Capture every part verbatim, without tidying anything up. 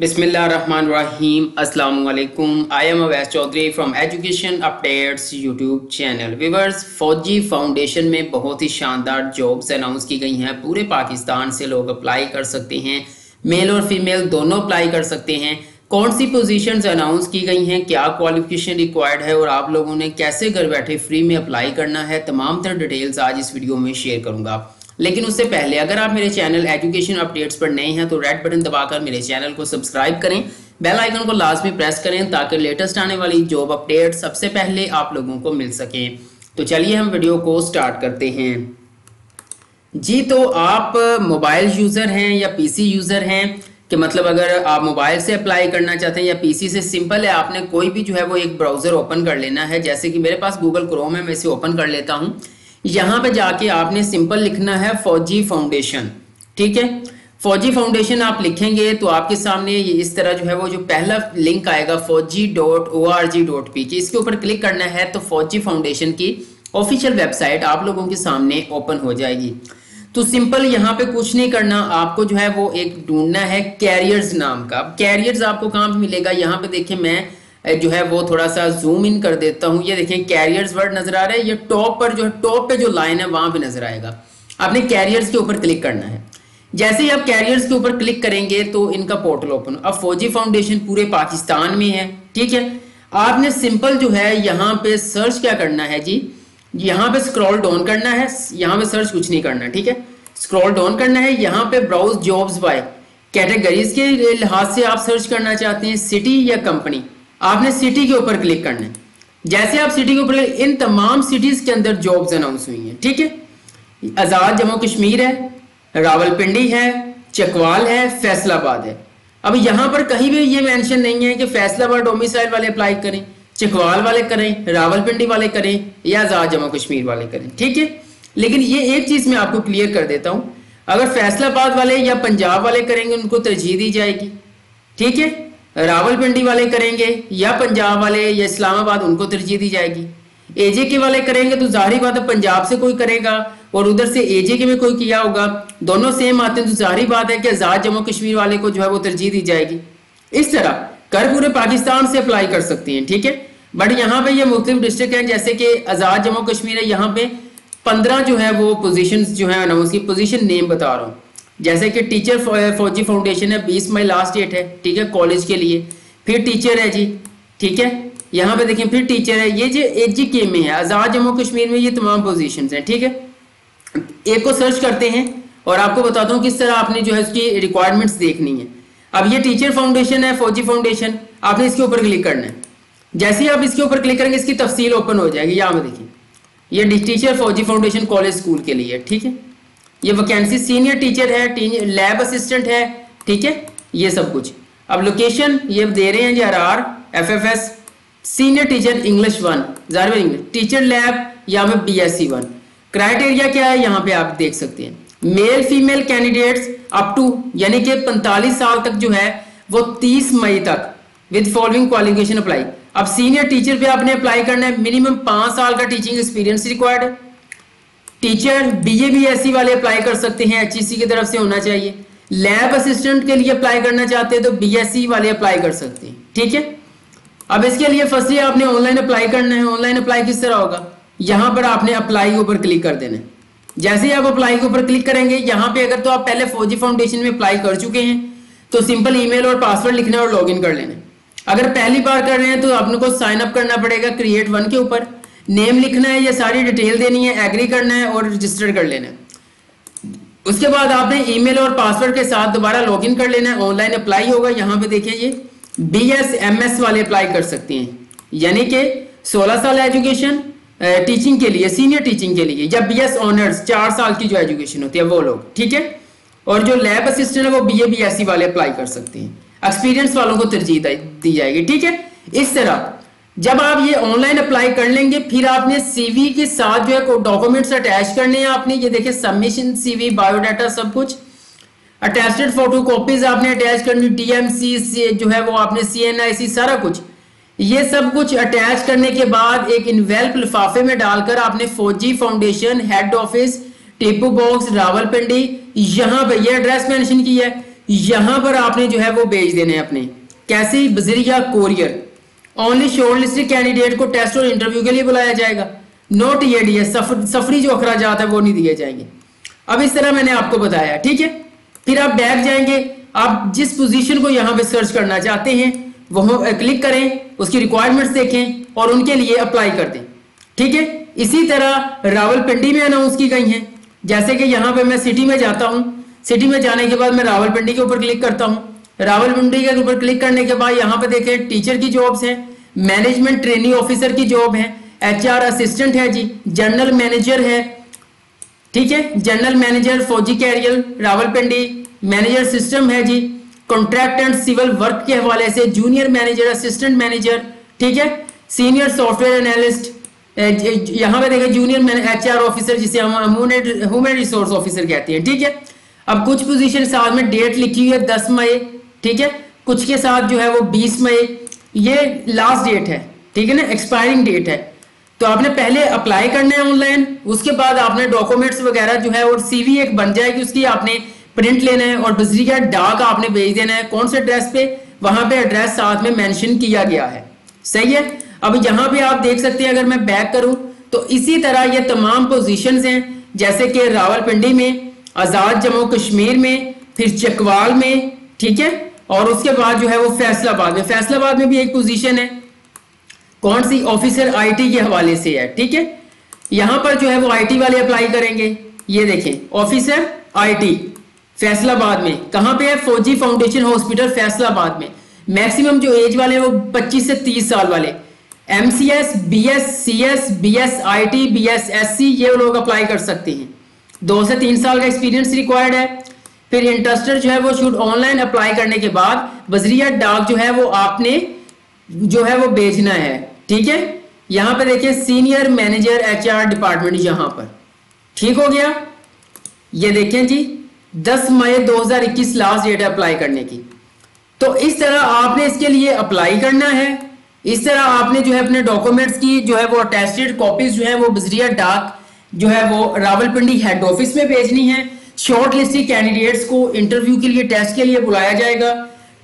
बिस्मिल्लाहिर्रहमानिर्रहीम अस्सलाम वालेकुम। I am Awais Chaudhary from education updates YouTube channel. Viewers, Fauji foundation में बहुत ही शानदार जॉब्स अनाउंस की गई हैं। पूरे पाकिस्तान से लोग अप्लाई कर सकते हैं, मेल और फीमेल दोनों अप्लाई कर सकते हैं। कौन सी पोजीशंस अनाउंस की गई हैं, क्या क्वालिफिकेशन रिक्वायर्ड है और आप लोगों ने कैसे घर बैठे फ्री में अप्लाई करना है, तमाम तर डिटेल्स आज इस वीडियो में शेयर करूँगा। लेकिन उससे पहले अगर आप मेरे चैनल एजुकेशन अपडेट्स पर नए हैं तो रेड बटन दबाकर मेरे चैनल को सब्सक्राइब करें, बेल आइकन को लाजमी प्रेस करें ताकि लेटेस्ट आने वाली जॉब अपडेट सबसे पहले आप लोगों को मिल सके। तो चलिए हम वीडियो को स्टार्ट करते हैं। जी, तो आप मोबाइल यूज़र हैं या पीसी यूज़र हैं, कि मतलब अगर आप मोबाइल से अप्लाई करना चाहते हैं या पीसी से, सिंपल है, आपने कोई भी जो है वो एक ब्राउज़र ओपन कर लेना है। जैसे कि मेरे पास गूगल क्रोम है, मैं इसे ओपन कर लेता हूँ। यहाँ पे जाके आपने सिंपल लिखना है फौजी फाउंडेशन, ठीक है। फौजी फाउंडेशन आप लिखेंगे तो आपके सामने इस तरह जो है वो जो पहला लिंक आएगा Fauji dot O R G dot P K, इसके ऊपर क्लिक करना है तो फौजी फाउंडेशन की ऑफिशियल वेबसाइट आप लोगों के सामने ओपन हो जाएगी। तो सिंपल यहाँ पे कुछ नहीं करना, आपको जो है वो एक ढूंढना है कैरियर्स नाम का। अब कैरियर्स आपको कहाँ पे मिलेगा, यहाँ पे देखिए मैं जो है वो थोड़ा सा जूम इन कर देता हूँ। ये देखें कैरियर्स वर्ड नजर आ रहा है, ये टॉप पर जो है टॉप पे जो लाइन है वहां पे नजर आएगा। आपने कैरियर्स के ऊपर क्लिक करना है। जैसे ही आप कैरियर्स के ऊपर क्लिक करेंगे तो इनका पोर्टल ओपन। अब फौजी फाउंडेशन पूरे पाकिस्तान में है, ठीक है। आपने सिंपल जो है यहाँ पे सर्च क्या करना है जी, यहाँ पे स्क्रॉल डाउन करना है, यहाँ पे सर्च कुछ नहीं करना, ठीक है। स्क्रॉल डाउन करना है, यहाँ पे ब्राउज जॉब्स बाय कैटेगरीज के लिहाज से आप सर्च करना चाहते हैं, सिटी या कंपनी। आपने सिटी के ऊपर क्लिक करना है। जैसे आप सिटी के ऊपर, इन तमाम सिटीज के अंदर जॉब्स अनाउंस हुई हैं, ठीक है। आज़ाद जम्मू कश्मीर है, रावलपिंडी है, चकवाल है, फैसलाबाद है। अब यहाँ पर कहीं भी ये मेंशन नहीं है कि फैसलाबाद डोमिसाइल वाले अप्लाई करें, चकवाल वाले करें, रावलपिंडी वाले करें या आज़ाद जम्मू कश्मीर वाले करें, ठीक है। लेकिन ये एक चीज़ मैं आपको क्लियर कर देता हूँ, अगर फैसलाबाद वाले या पंजाब वाले करेंगे उनको तरजीह दी जाएगी, ठीक है। रावलपिंडी वाले करेंगे या पंजाब वाले या इस्लामाबाद, उनको तरजीह दी जाएगी। एजे के वाले करेंगे तो जाहिर बात है पंजाब से कोई करेगा और उधर से एजे के में कोई किया होगा, दोनों सेम आते हैं तो जाहिर बात है कि आज़ाद जम्मू कश्मीर वाले को जो है वो तरजीह दी जाएगी। इस तरह कर पूरे पाकिस्तान से अप्लाई कर सकती हैं, ठीक है। बट यहाँ पे ये मुख्तलिफ डिस्ट्रिक्ट हैं, जैसे कि आज़ाद जम्मू कश्मीर है, यहाँ पे पंद्रह जो है वो पोजिशन जो है अनाउंस की, पोजिशन नेम बता रहा हूँ। जैसे कि टीचर फौजी फाउंडेशन है, बीस मई लास्ट डेट है, ठीक है, कॉलेज के लिए। फिर टीचर है जी, ठीक है, यहाँ पे देखिए फिर टीचर है। ये जो एजी के में है, आज़ाद जम्मू कश्मीर में, ये तमाम पोजीशंस हैं, ठीक है। एक को सर्च करते हैं और आपको बताता हूँ किस तरह आपने जो है उसकी रिक्वायरमेंट्स देखनी है। अब ये टीचर फाउंडेशन है, फौजी फाउंडेशन, आपने इसके ऊपर क्लिक करना है। जैसे ही आप इसके ऊपर क्लिक करेंगे इसकी तफसील ओपन हो जाएगी। यहाँ पे देखिए ये टीचर फौजी फाउंडेशन कॉलेज स्कूल के लिए, ठीक है। ये वैकेंसी सीनियर टीचर है, लैब असिस्टेंट है, ठीक है, ये सब कुछ। अब लोकेशन ये दे रहे हैं जी, R R, F F S, senior teacher English one, ज़ाहिर है इंग्लिश, टीचर लैब यहाँ पे B S C one. Criteria क्या है यहाँ पे आप देख सकते हैं, male female candidates up to यानी कि पैंतालीस साल तक जो है वो तीस मई तक विद फॉलोइंग क्वालिफिकेशन अप्लाई। अब सीनियर टीचर पे आपने अप्लाई करना है, मिनिमम पाँच साल का टीचिंग एक्सपीरियंस रिक्वायर्ड है। Teacher B A B S C वाले अप्लाई कर सकते हैं, एच ई सी की तरफ से होना चाहिए। लैब असिस्टेंट के लिए अप्लाई करना चाहते हैं तो बी एस सी वाले अप्लाई कर सकते हैं, ठीक है। अब इसके लिए फर्स्टली आपने ऑनलाइन अप्लाई करना है। ऑनलाइन अप्लाई किस तरह होगा, यहाँ पर आपने अप्लाई के ऊपर क्लिक कर देना है। जैसे ही आप अप्लाई के ऊपर क्लिक करेंगे, यहाँ पे अगर तो आप पहले फौजी फाउंडेशन में अप्लाई कर चुके हैं तो सिंपल ईमेल और पासवर्ड लिखना और लॉग इन कर लेना है। अगर पहली बार कर रहे हैं तो आपको साइन अप करना पड़ेगा क्रिएट वन के ऊपर, नेम लिखना है, ये सारी डिटेल देनी है, एग्री करना है और रजिस्टर कर लेना है। उसके बाद आपने ईमेल और पासवर्ड के साथ दोबारा लॉगिन कर लेना है। ऑनलाइन अप्लाई होगा, यहाँ पे देखिए ये बी एस एम एस वाले अप्लाई कर सकते हैं, यानी कि सोलह साल एजुकेशन टीचिंग के लिए, सीनियर टीचिंग के लिए, या बी एस ऑनर्स चार साल की जो एजुकेशन होती है वो लोग, ठीक है। और जो लैब असिस्टेंट है वो B A B S C वाले अप्लाई कर सकते हैं, एक्सपीरियंस वालों को तरजीह दी जाएगी, ठीक है। इस तरह जब आप ये ऑनलाइन अप्लाई कर लेंगे फिर आपने सीवी के साथ जो है डॉक्यूमेंट्स अटैच करने हैं। आपने ये देखे सबमिशन सीवी, बायोडाटा, सब कुछ, अटैच्ड फोटोकॉपीज आपने अटैच करनी, डी एम सी जो है वो आपने सी एन आई सी, सारा कुछ। ये सब कुछ अटैच करने के बाद एक इनवेल्प लिफाफे में डालकर आपने Fauji foundation head office, Tipu box, Rawalpindi, यहाँ पर यह एड्रेस मैंशन किया है। यहां पर आपने जो है वो भेज देने हैं अपने, कैसे, बजरिया कोरियर। ओनली शॉर्टलिस्टेड कैंडिडेट को टेस्ट और इंटरव्यू के लिए बुलाया जाएगा, नोट ये डी है सफर, सफरी जो अखराजात है वो नहीं दिए जाएंगे। अब इस तरह मैंने आपको बताया, ठीक है। फिर आप बैक जाएंगे, आप जिस पोजीशन को यहाँ पे सर्च करना चाहते हैं वह क्लिक करें, उसकी रिक्वायरमेंट्स देखें और उनके लिए अप्लाई कर दें, ठीक है। इसी तरह रावलपिंडी में अनाउंस की गई हैं, जैसे कि यहाँ पे मैं सिटी में जाता हूँ, सिटी में जाने के बाद मैं रावलपिंडी के ऊपर क्लिक करता हूँ, रावलपिंडी के ऊपर क्लिक करने के बाद यहाँ पे देखें टीचर की जॉब्स हैं, मैनेजमेंट ट्रेनिंग ऑफिसर की जॉब है, एचआर असिस्टेंट है जी, जनरल मैनेजर है, ठीक है, general manager Fauji career Rawalpindi, manager system है जी, कॉन्ट्रैक्ट एंड सिविल वर्क के हवाले से जूनियर मैनेजर असिस्टेंट मैनेजर, ठीक है, सीनियर सॉफ्टवेयर एनालिस्ट, यहाँ पे देखें जूनियर एचआर ऑफिसर जिसे हम ह्यूमन रिसोर्स ऑफिसर कहते हैं, ठीक है। अब कुछ पोजीशन साथ में डेट लिखी हुई है दस मई, ठीक है, कुछ के साथ जो है वो बीस मई, ये लास्ट डेट है, ठीक है ना, एक्सपायरिंग डेट है। तो आपने पहले अप्लाई करना है ऑनलाइन, उसके बाद आपने डॉक्यूमेंट्स वगैरह जो है और सीवी एक बन जाएगी, उसकी आपने प्रिंट लेना है और बजरिया डाक आपने भेज देना है। कौन से एड्रेस पे, वहां पे एड्रेस साथ में मेंशन किया गया है, सही है। अब यहाँ पे आप देख सकते हैं, अगर मैं बैक करूं तो इसी तरह ये तमाम पोजीशंस हैं, जैसे कि रावलपिंडी में, आज़ाद जम्मू कश्मीर में, फिर चकवाल में, ठीक है, और उसके बाद जो है वो फैसलाबाद में, फैसलाबाद में भी एक पोजीशन है, कौन सी, ऑफिसर आईटी के हवाले से है, ठीक है। यहाँ पर जो है वो आईटी वाले अप्लाई करेंगे, ये देखें ऑफिसर आईटी फैसलाबाद में, कहाँ पे है, फौजी फाउंडेशन हॉस्पिटल फैसलाबाद में। मैक्सिमम जो एज वाले हैं वो पच्चीस से तीस साल वाले, M C S, B S C S, B S I T, B S S C, ये लोग अप्लाई कर सकते हैं। दो से तीन साल का एक्सपीरियंस रिक्वायर्ड है। फिर इंटरेस्टेड जो है वो शुड ऑनलाइन अप्लाई करने के बाद बजरिया डाक जो है वो आपने जो है वो भेजना है, ठीक है। यहाँ पे देखिए सीनियर मैनेजर एचआर डिपार्टमेंट, यहाँ पर ठीक हो गया, ये देखें जी दस मई दो हज़ार इक्कीस लास्ट डेट है अप्लाई करने की। तो इस तरह आपने इसके लिए अप्लाई करना है, इस तरह आपने जो है अपने डॉक्यूमेंट्स की जो है वो अटैचड कॉपीज जो है वो बजरिया डाक जो है वो रावलपिंडी हेड ऑफिस में भेजनी है। शॉर्ट लिस्टेड कैंडिडेट्स को इंटरव्यू के लिए, टेस्ट के लिए बुलाया जाएगा,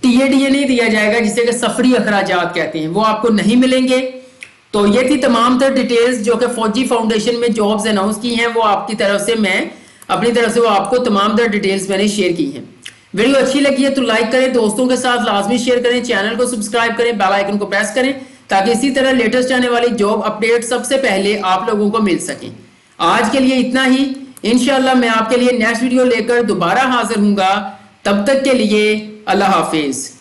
टीएडीए नहीं दिया जाएगा जिसे कि सफरी अखराजात कहते हैं, वो आपको नहीं मिलेंगे। तो ये थी तमाम तर डिटेल्स जो कि फौजी फाउंडेशन में जॉब्स अनाउंस की हैं, वो आपकी तरफ से मैं अपनी तरफ से वो आपको तमाम तर डिटेल्स मैंने शेयर की हैं। वीडियो अच्छी लगी है तो लाइक करें, दोस्तों के साथ लाजमी शेयर करें, चैनल को सब्सक्राइब करें, बेल आइकन को प्रेस करें ताकि इसी तरह लेटेस्ट आने वाली जॉब अपडेट सबसे पहले आप लोगों को मिल सके। आज के लिए इतना ही, इंशाल्लाह मैं आपके लिए नेक्स्ट वीडियो लेकर दोबारा हाजिर हूँगा। तब तक के लिए अल्लाह हाफिज।